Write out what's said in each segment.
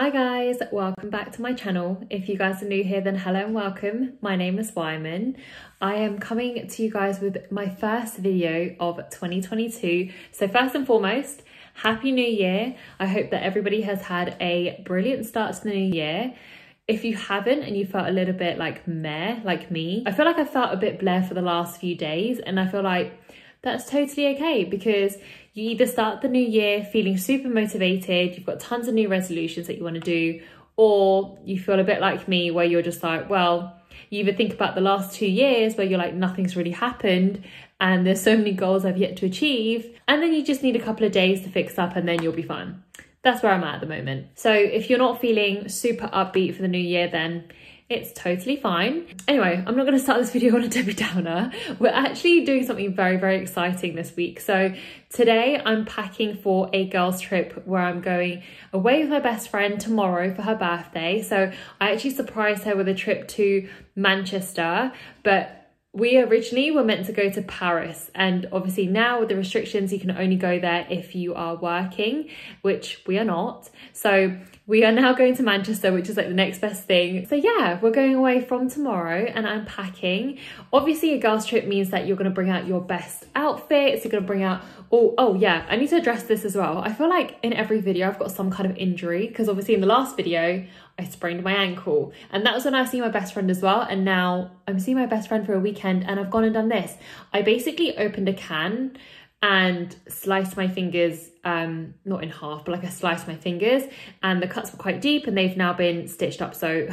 Hi guys, welcome back to my channel. If you guys are new here, then hello and welcome. My name is Wyman. I am coming to you guys with my first video of 2022. So first and foremost, Happy New Year. I hope that everybody has had a brilliant start to the new year. If you haven't and you felt a little bit like meh, like me, I feel like I felt a bit bleh for the last few days, and I feel like that's totally okay, because you either start the new year feeling super motivated, you've got tons of new resolutions that you want to do, or you feel a bit like me where you're just like, well, you either think about the last 2 years where you're like, nothing's really happened and there's so many goals I've yet to achieve, and then you just need a couple of days to fix up and then you'll be fine. That's where I'm at the moment. So if you're not feeling super upbeat for the new year, then it's totally fine. Anyway, I'm not gonna start this video on a Debbie Downer. We're actually doing something very, very exciting this week. So today I'm packing for a girls trip where I'm going away with my best friend tomorrow for her birthday. So I actually surprised her with a trip to Manchester, but we originally were meant to go to Paris, and obviously now with the restrictions you can only go there if you are working, which we are not. So we are now going to Manchester, which is like the next best thing. So yeah, we're going away from tomorrow and I'm packing. Obviously a girls trip means that you're going to bring out your best outfits, you're going to bring out, oh yeah, I need to address this as well. I feel like in every video I've got some kind of injury, because obviously in the last video I sprained my ankle, and that was when I was seeing my best friend as well, and now I'm seeing my best friend for a weekend and I've gone and done this. I basically opened a can and sliced my fingers, not in half, but like I sliced my fingers, and the cuts were quite deep and they've now been stitched up. So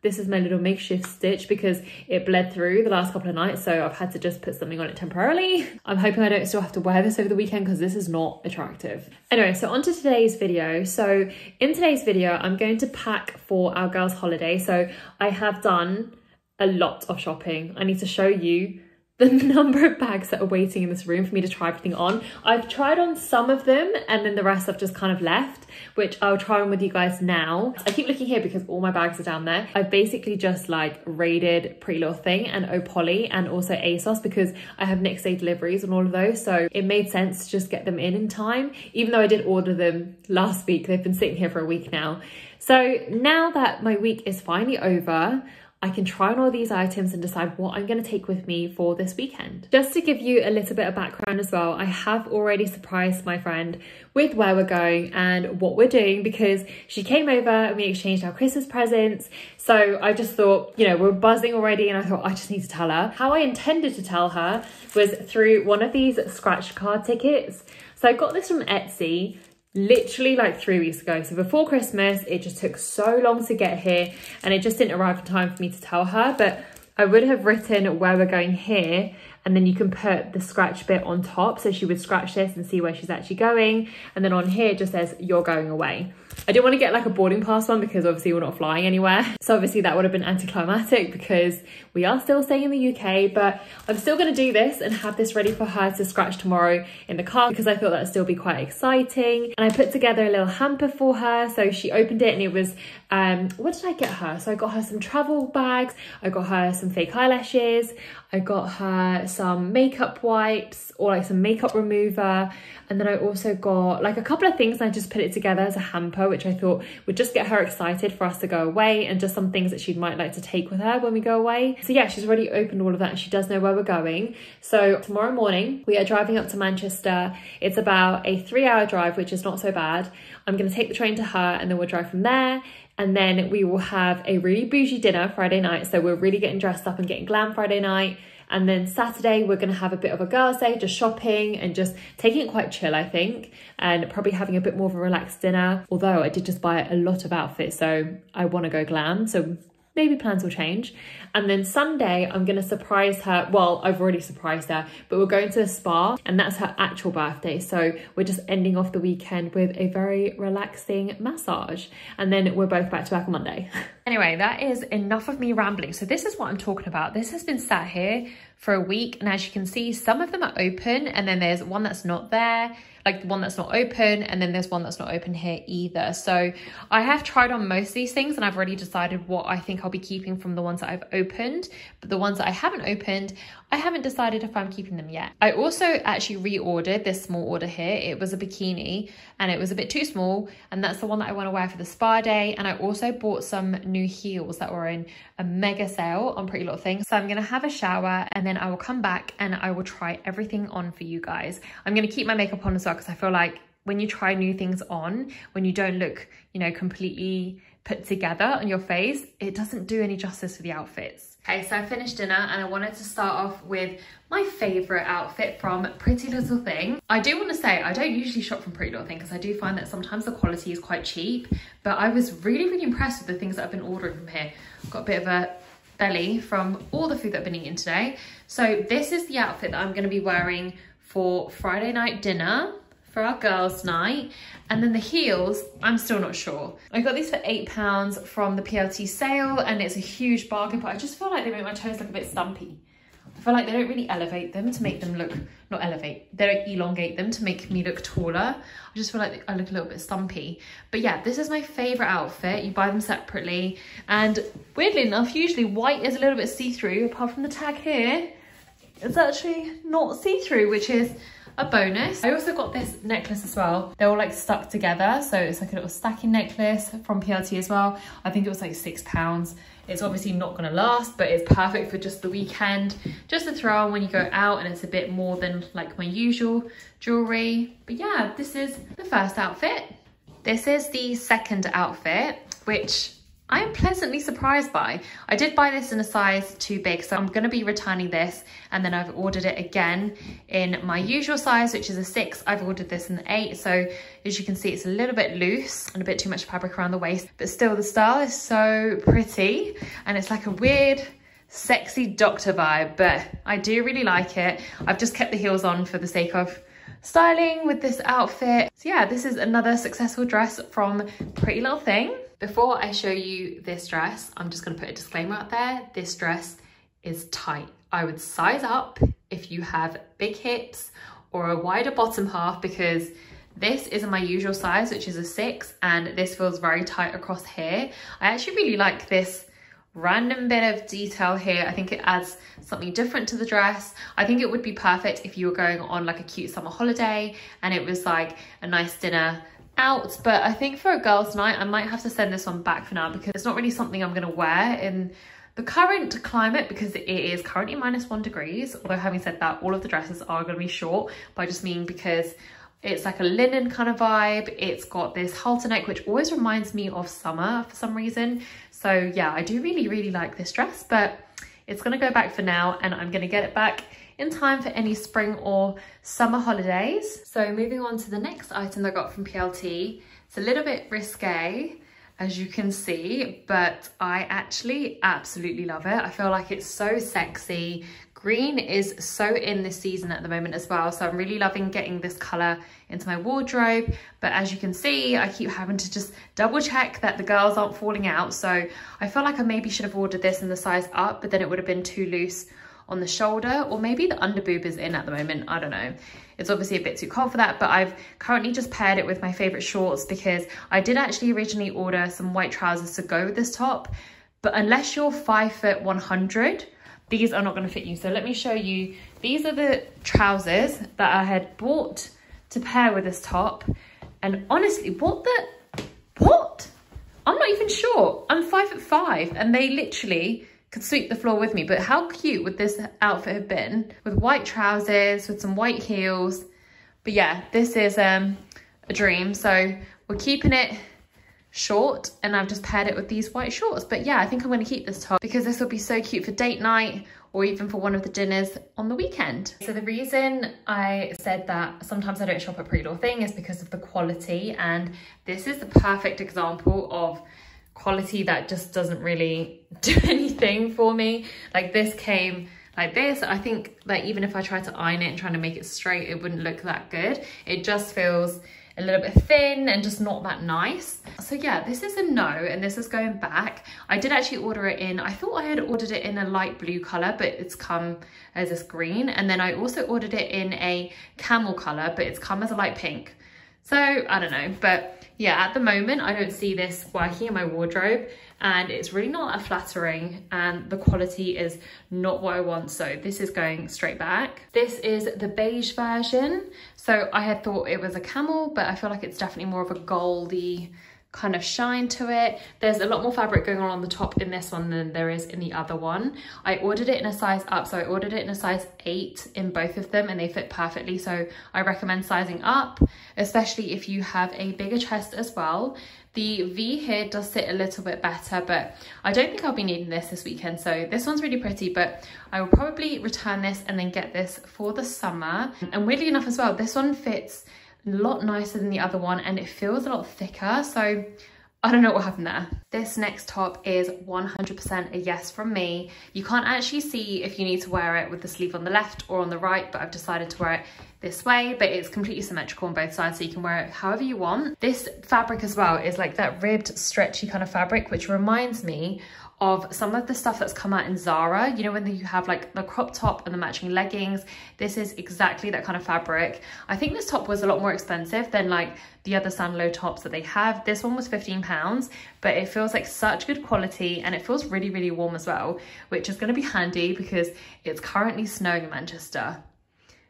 this is my little makeshift stitch because it bled through the last couple of nights, so I've had to just put something on it temporarily. I'm hoping I don't still have to wear this over the weekend because this is not attractive. Anyway, so on to today's video. So in today's video, I'm going to pack for our girls' holiday. So I have done a lot of shopping. I need to show you the number of bags that are waiting in this room for me to try everything on. I've tried on some of them and then the rest I've just kind of left, which I'll try on with you guys now. I keep looking here because all my bags are down there. I've basically just like raided Pretty Little Thing and OH POLLY and also ASOS, because I have next day deliveries on all of those. So it made sense to just get them in time, even though I did order them last week. They've been sitting here for a week now. So now that my week is finally over, I can try on all these items and decide what I'm going to take with me for this weekend. Just to give you a little bit of background as well, I have already surprised my friend with where we're going and what we're doing, because she came over and we exchanged our Christmas presents. So I just thought, you know, we're buzzing already, and I thought I just need to tell her. How I intended to tell her was through one of these scratch card tickets. So I got this from Etsy literally like 3 weeks ago, so before Christmas. It just took so long to get here and it just didn't arrive in time for me to tell her, but I would have written where we're going here, and then you can put the scratch bit on top, so she would scratch this and see where she's actually going, and then on here it just says you're going away. I didn't want to get like a boarding pass one because obviously we're not flying anywhere, so obviously that would have been anticlimactic because we are still staying in the UK, but I'm still going to do this and have this ready for her to scratch tomorrow in the car, because I thought that would still be quite exciting. And I put together a little hamper for her, so she opened it and it was what did I get her? So I got her some travel bags, I got her some fake eyelashes, I got her some makeup wipes or like some makeup remover, and then I also got like a couple of things, and I just put it together as a hamper, which I thought would just get her excited for us to go away, and just some things that she might like to take with her when we go away. So yeah, she's already opened all of that and she does know where we're going. So tomorrow morning we are driving up to Manchester. It's about a 3-hour drive, which is not so bad. I'm going to take the train to her and then we'll drive from there. And then we will have a really bougie dinner Friday night. So we're really getting dressed up and getting glam Friday night. And then Saturday, we're going to have a bit of a girls' day, just shopping and just taking it quite chill, I think, and probably having a bit more of a relaxed dinner. Although I did just buy a lot of outfits, so I want to go glam. So maybe plans will change. And then Sunday, I'm going to surprise her. Well, I've already surprised her, but we're going to a spa, and that's her actual birthday. So we're just ending off the weekend with a very relaxing massage. And then we're both back to work on Monday. Anyway, that is enough of me rambling. So this is what I'm talking about. This has been sat here for a week. And as you can see, some of them are open and then there's one that's not there, like the one that's not open, and then there's one that's not open here either. So I have tried on most of these things and I've already decided what I think I'll be keeping from the ones that I've opened, but the ones that I haven't opened, I haven't decided if I'm keeping them yet. I also actually reordered this small order here. It was a bikini and it was a bit too small, and that's the one that I want to wear for the spa day. And I also bought some new heels that were in a mega sale on Pretty Little Things. So I'm going to have a shower and then I will come back and I will try everything on for you guys. I'm going to keep my makeup on as well, because I feel like when you try new things on, when you don't look, you know, completely put together on your face, it doesn't do any justice for the outfits. Okay, so I finished dinner and I wanted to start off with my favorite outfit from Pretty Little Thing. I do want to say I don't usually shop from Pretty Little Thing because I do find that sometimes the quality is quite cheap, but I was really, really impressed with the things that I've been ordering from here. I've got a bit of a belly from all the food that I've been eating today. So this is the outfit that I'm going to be wearing for Friday night dinner, for our girls' night. And then the heels, I'm still not sure. I got these for £8 from the PLT sale and it's a huge bargain, but I just feel like they make my toes look a bit stumpy. I feel like they don't really elevate them to make them look, not elevate, they don't elongate them to make me look taller. I just feel like I look a little bit stumpy. But yeah, this is my favorite outfit. You buy them separately. And weirdly enough, usually white is a little bit see-through, apart from the tag here. It's actually not see-through, which is a bonus. I also got this necklace as well. They're all like stuck together, so it's like a little stacking necklace from PLT as well. I think it was like £6. It's obviously not gonna last, but it's perfect for just the weekend, just to throw on when you go out, and it's a bit more than like my usual jewelry. But yeah, this is the first outfit. This is the second outfit, which I am pleasantly surprised by. I did buy this in a size too big, so I'm going to be returning this, and then I've ordered it again in my usual size, which is a 6. I've ordered this in the 8, so as you can see, it's a little bit loose and a bit too much fabric around the waist, but still the style is so pretty and it's like a weird sexy doctor vibe, but I do really like it. I've just kept the heels on for the sake of styling with this outfit. So yeah, this is another successful dress from Pretty Little Thing. Before I show you this dress, I'm just going to put a disclaimer out there. This dress is tight. I would size up if you have big hips or a wider bottom half, because this isn't my usual size, which is a 6, and this feels very tight across here. I actually really like this random bit of detail here. I think it adds something different to the dress. I think it would be perfect if you were going on like a cute summer holiday and it was like a nice dinner out, but I think for a girls' night I might have to send this one back for now, because it's not really something I'm going to wear in the current climate, because it is currently -1°. Although having said that, all of the dresses are going to be short, but I just mean because it's like a linen kind of vibe. It's got this halter neck, which always reminds me of summer for some reason. So yeah, I do really, really like this dress, but it's going to go back for now, and I'm going to get it back in time for any spring or summer holidays. So moving on to the next item that I got from PLT. It's a little bit risque, as you can see, but I actually absolutely love it. I feel like it's so sexy. Green is so in this season at the moment as well, so I'm really loving getting this colour into my wardrobe. But as you can see, I keep having to just double check that the girls aren't falling out. So I feel like I maybe should have ordered this in the size up, but then it would have been too loose on the shoulder, or maybe the under boob is in at the moment, I don't know. It's obviously a bit too cold for that, but I've currently just paired it with my favorite shorts, because I did actually originally order some white trousers to go with this top, but unless you're 5'1", these are not going to fit you. So let me show you. These are the trousers that I had bought to pair with this top, and honestly, what? I'm not even sure. I'm 5'5", and they literally could sweep the floor with me. But how cute would this outfit have been, with white trousers, with some white heels? But yeah, this is a dream. So we're keeping it short, and I've just paired it with these white shorts. But yeah, I think I'm going to keep this top, because this will be so cute for date night, or even for one of the dinners on the weekend. So the reason I said that sometimes I don't shop at Pretty Little Thing is because of the quality, and this is the perfect example of quality that just doesn't really do anything for me. Like, this came like this. I think that even if I tried to iron it and trying to make it straight, it wouldn't look that good. It just feels a little bit thin and just not that nice. So yeah, this is a no and this is going back. I did actually order it in, I thought I had ordered it in a light blue color, but it's come as this green. And then I also ordered it in a camel color, but it's come as a light pink. So I don't know, but yeah, at the moment, I don't see this working in my wardrobe and it's really not that flattering and the quality is not what I want. So this is going straight back. This is the beige version. So I had thought it was a camel, but I feel like it's definitely more of a goldy kind of shine to it. There's a lot more fabric going on the top in this one than there is in the other one. I ordered it in a size up, so I ordered it in a size 8 in both of them and they fit perfectly, so I recommend sizing up, especially if you have a bigger chest as well. The V here does sit a little bit better, but I don't think I'll be needing this weekend. So this one's really pretty, but I will probably return this and then get this for the summer. And weirdly enough as well, this one fits a lot nicer than the other one and it feels a lot thicker, so I don't know what happened there. This next top is 100% a yes from me. You can't actually see if you need to wear it with the sleeve on the left or on the right, but I've decided to wear it this way, but it's completely symmetrical on both sides, so you can wear it however you want. This fabric as well is like that ribbed, stretchy kind of fabric, which reminds me of some of the stuff that's come out in Zara. You know, when you have like the crop top and the matching leggings, this is exactly that kind of fabric. I think this top was a lot more expensive than like the other Sandalo tops that they have. This one was £15, but it feels like such good quality and it feels really, really warm as well, which is going to be handy because it's currently snowing in Manchester.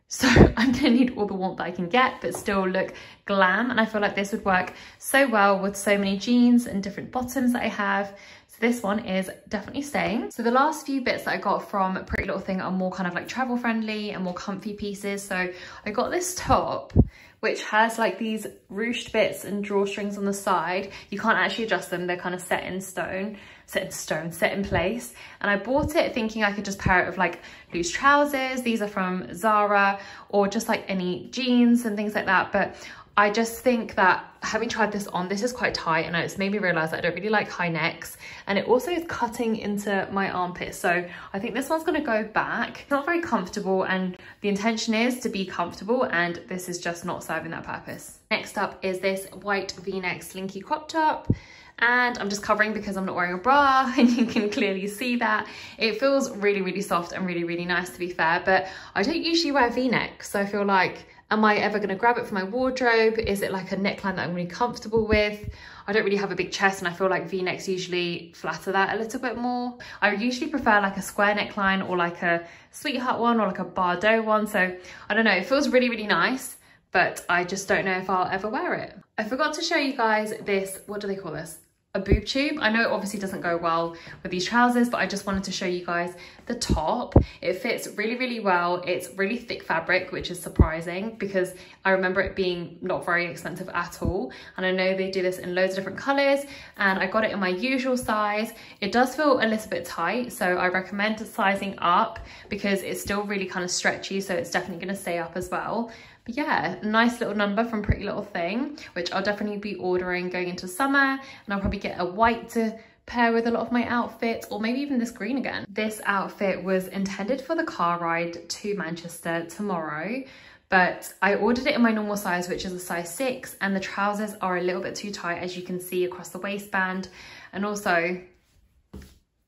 So I'm gonna need all the warmth that I can get, but still look glam. And I feel like this would work so well with so many jeans and different bottoms that I have. So this one is definitely staying. So the last few bits that I got from Pretty Little Thing are more kind of like travel friendly and more comfy pieces. So I got this top, which has like these ruched bits and drawstrings on the side. You can't actually adjust them. They're kind of set in place. And I bought it thinking I could just pair it with like loose trousers. These are from Zara, or just like any jeans and things like that. But I just think that having tried this on, this is quite tight and it's made me realize that I don't really like high necks, and it also is cutting into my armpit. So I think this one's gonna go back. It's not very comfortable and the intention is to be comfortable, and this is just not serving that purpose. Next up is this white V-neck slinky crop top. And I'm just covering because I'm not wearing a bra and you can clearly see that. It feels really, really soft and really, really nice, to be fair, but I don't usually wear V-necks. So I feel like, am I ever gonna grab it for my wardrobe? Is it like a neckline that I'm really comfortable with? I don't really have a big chest and I feel like V-necks usually flatter that a little bit more. I usually prefer like a square neckline or like a sweetheart one or like a Bardot one. So I don't know, it feels really, really nice, but I just don't know if I'll ever wear it. I forgot to show you guys this, what do they call this? A boob tube. I know it obviously doesn't go well with these trousers, but I just wanted to show you guys the top. It fits really, really well. It's really thick fabric, which is surprising because I remember it being not very expensive at all. And I know they do this in loads of different colors, and I got it in my usual size. It does feel a little bit tight, so I recommend sizing up because it's still really kind of stretchy. So it's definitely going to stay up as well. But yeah, nice little number from Pretty Little Thing, which I'll definitely be ordering going into summer, and I'll probably get a white to pair with a lot of my outfits, or maybe even this green again. This outfit was intended for the car ride to Manchester tomorrow, but I ordered it in my normal size, which is a size 6, and the trousers are a little bit too tight, as you can see across the waistband. And also,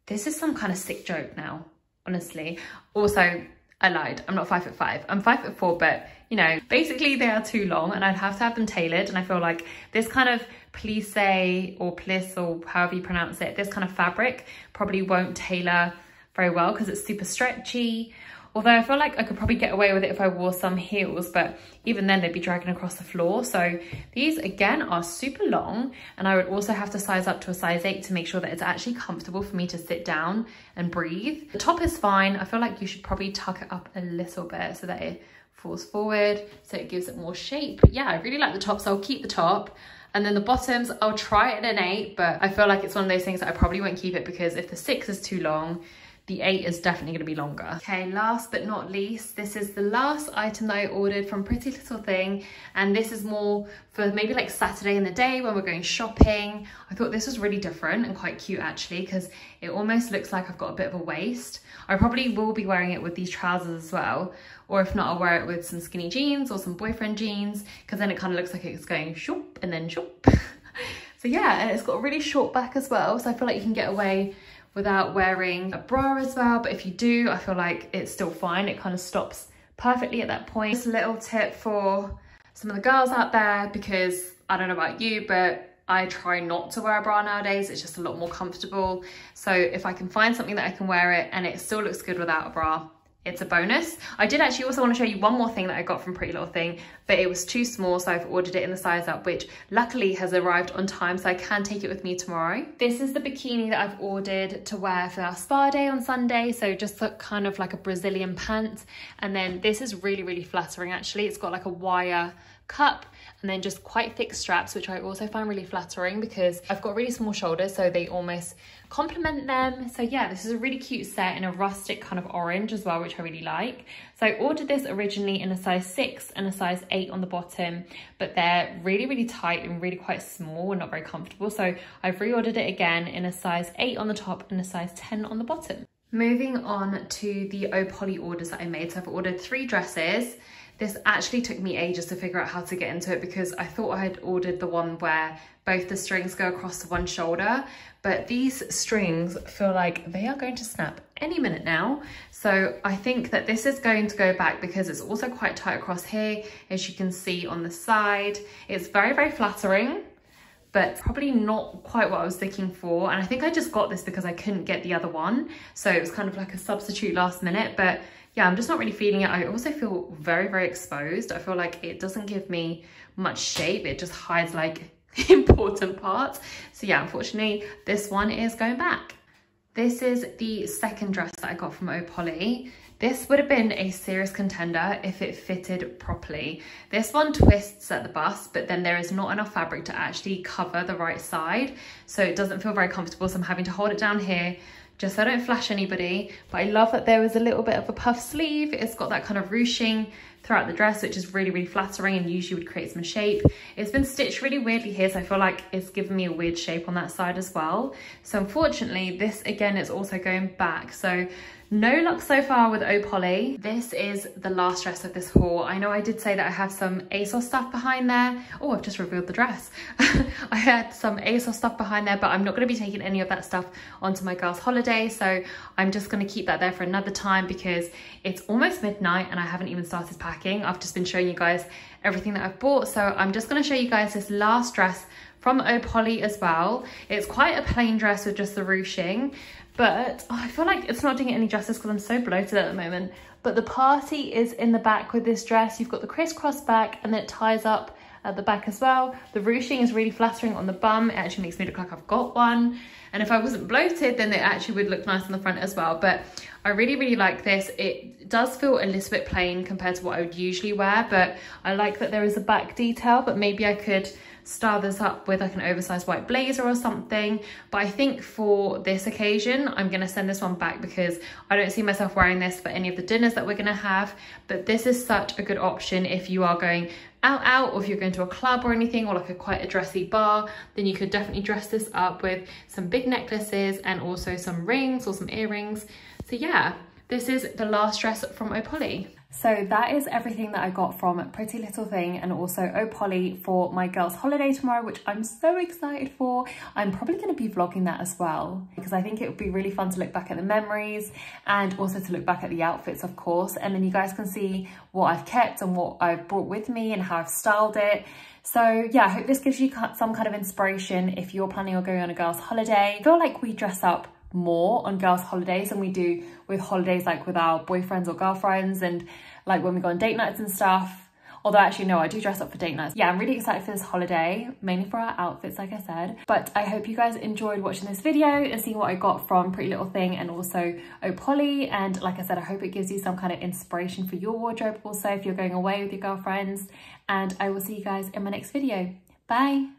this is some kind of sick joke now, honestly. Also, I lied, I'm not 5'5", I'm 5'4", but you know, basically they are too long and I'd have to have them tailored. And I feel like this kind of plissé or pliss or however you pronounce it, this kind of fabric probably won't tailor very well because it's super stretchy. Although I feel like I could probably get away with it if I wore some heels, but even then they'd be dragging across the floor. So these again are super long, and I would also have to size up to a size 8 to make sure that it's actually comfortable for me to sit down and breathe. The top is fine. I feel like you should probably tuck it up a little bit so that it falls forward, so it gives it more shape. But yeah, I really like the top, so I'll keep the top. And then the bottoms, I'll try it in an 8, but I feel like it's one of those things that I probably won't keep it because if the 6 is too long, the 8 is definitely going to be longer. Okay, last but not least, this is the last item that I ordered from Pretty Little Thing, and this is more for maybe like Saturday in the day when we're going shopping. I thought this was really different and quite cute actually, because it almost looks like I've got a bit of a waist. I probably will be wearing it with these trousers as well, or if not, I'll wear it with some skinny jeans or some boyfriend jeans, because then it kind of looks like it's going shoop and then shoop. So yeah, and it's got a really short back as well, so I feel like you can get away without wearing a bra as well, but if you do, I feel like it's still fine. It kind of stops perfectly at that point. Just a little tip for some of the girls out there, because I don't know about you, but I try not to wear a bra nowadays. It's just a lot more comfortable. So if I can find something that I can wear it and it still looks good without a bra, it's a bonus. I did actually also want to show you one more thing that I got from Pretty Little Thing, but it was too small, so I've ordered it in the size up, which luckily has arrived on time, so I can take it with me tomorrow. This is the bikini that I've ordered to wear for our spa day on Sunday, so just look kind of like a Brazilian pant. And then this is really, really flattering actually. It's got like a wire cup and then just quite thick straps, which I also find really flattering because I've got really small shoulders, so they almost complement them. So yeah, this is a really cute set in a rustic kind of orange as well, which I really like. So I ordered this originally in a size 6 and a size 8 on the bottom, but they're really, really tight and really quite small and not very comfortable, so I've reordered it again in a size 8 on the top and a size 10 on the bottom. Moving on to the OH POLLY orders that I made. So I've ordered 3 dresses. This actually took me ages to figure out how to get into it, because I thought I had ordered the one where both the strings go across the one shoulder, but these strings feel like they are going to snap any minute now. So I think that this is going to go back, because it's also quite tight across here, as you can see on the side. It's very, very flattering, but probably not quite what I was looking for. And I think I just got this because I couldn't get the other one, so it was kind of like a substitute last minute. But yeah, I'm just not really feeling it. I also feel very, very exposed. I feel like it doesn't give me much shape. It just hides like important parts. So yeah, unfortunately, this one is going back. This is the second dress that I got from OH POLLY. This would have been a serious contender if it fitted properly. This one twists at the bust, but then there is not enough fabric to actually cover the right side, so it doesn't feel very comfortable, so I'm having to hold it down here just so I don't flash anybody. But I love that there was a little bit of a puff sleeve. It's got that kind of ruching throughout the dress, which is really, really flattering and usually would create some shape. It's been stitched really weirdly here, so I feel like it's given me a weird shape on that side as well. So unfortunately, this again is also going back. So no luck so far with OH POLLY. This is the last dress of this haul. I know I did say that I have some ASOS stuff behind there. Oh, I've just revealed the dress. I had some ASOS stuff behind there, but I'm not going to be taking any of that stuff onto my girls' holiday, so I'm just going to keep that there for another time, because it's almost midnight and I haven't even started packing. I've just been showing you guys everything that I've bought, so I'm just going to show you guys this last dress from OH POLLY as well. It's quite a plain dress with just the ruching, but oh, I feel like it's not doing it any justice because I'm so bloated at the moment. But the party is in the back with this dress. You've got the crisscross back and then it ties up at the back as well. The ruching is really flattering on the bum. It actually makes me look like I've got one. And if I wasn't bloated, then it actually would look nice on the front as well. But I really, really like this. It does feel a little bit plain compared to what I would usually wear, but I like that there is a back detail, but maybe I could style this up with like an oversized white blazer or something. But I think for this occasion, I'm gonna send this one back because I don't see myself wearing this for any of the dinners that we're gonna have. But this is such a good option if you are going out, or if you're going to a club or anything, or like a quite a dressy bar, then you could definitely dress this up with some big necklaces and also some rings or some earrings. So yeah, this is the last dress from OH POLLY. So that is everything that I got from Pretty Little Thing and also OH POLLY for my girls' holiday tomorrow, which I'm so excited for. I'm probably going to be vlogging that as well, because I think it would be really fun to look back at the memories and also to look back at the outfits, of course. And then you guys can see what I've kept and what I've brought with me and how I've styled it. So yeah, I hope this gives you some kind of inspiration if you're planning on going on a girls' holiday. I feel like we dress up more on girls' holidays than we do with holidays like with our boyfriends or girlfriends, and like when we go on date nights and stuff. Although actually no, I do dress up for date nights. Yeah, I'm really excited for this holiday, mainly for our outfits like I said. But I hope you guys enjoyed watching this video and seeing what I got from Pretty Little Thing and also OH POLLY. And like I said, I hope it gives you some kind of inspiration for your wardrobe also if you're going away with your girlfriends. And I will see you guys in my next video. Bye!